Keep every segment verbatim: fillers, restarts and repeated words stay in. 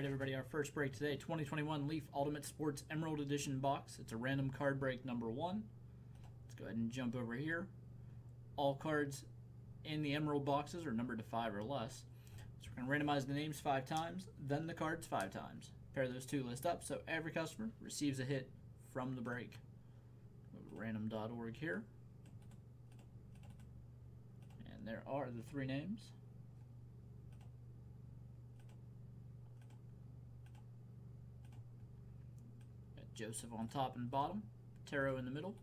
Alright everybody, our first break today, twenty twenty-one Leaf Ultimate Sports Emerald Edition box. It's a random card break number one. Let's go ahead and jump over here. All cards in the Emerald boxes are numbered to five or less. So we're going to randomize the names five times, then the cards five times. Pair those two lists up so every customer receives a hit from the break. Random dot org here. And there are the three names. Got Joseph on top and bottom, Taro in the middle.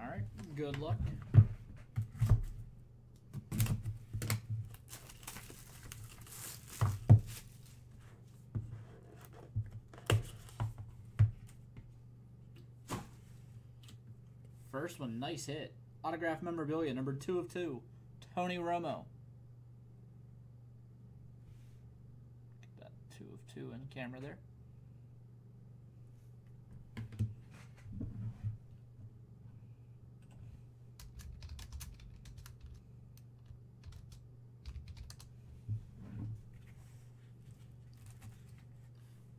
All right, good luck. First one, nice hit. Autograph memorabilia, number two of two, Tony Romo. Get that two of two in camera there.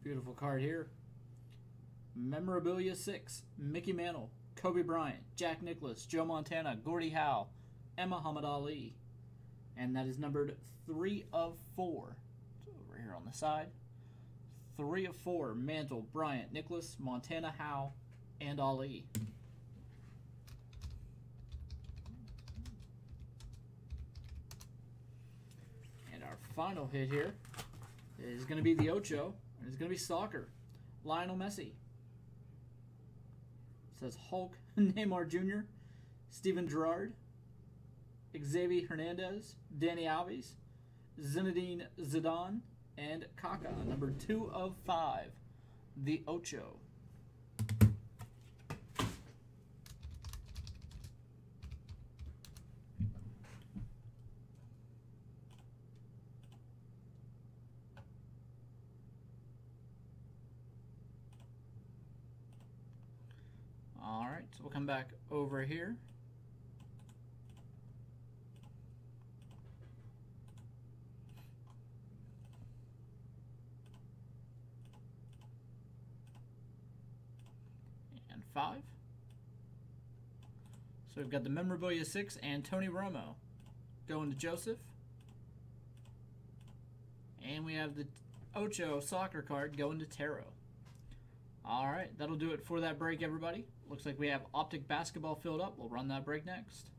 Beautiful card here. Memorabilia six, Mickey Mantle, Kobe Bryant, Jack Nicklaus, Joe Montana, Gordy Howe, and Muhammad Ali. And that is numbered three of four. It's over here on the side. Three of four, Mantle, Bryant, Nicklaus, Montana, Howe, and Ali. And our final hit here is going to be the Ocho. It's going to be soccer. Lionel Messi. It says Hulk, Neymar Junior, Steven Gerrard, Xavi Hernandez, Dani Alves, Zinedine Zidane, and Kaka. Number two of five, the Ocho. So we'll come back over here. And five. So we've got the memorabilia six and Tony Romo going to Joseph. And we have the Ocho soccer card going to Taro. All right, that'll do it for that break, everybody. Looks like we have Optic Basketball filled up. We'll run that break next.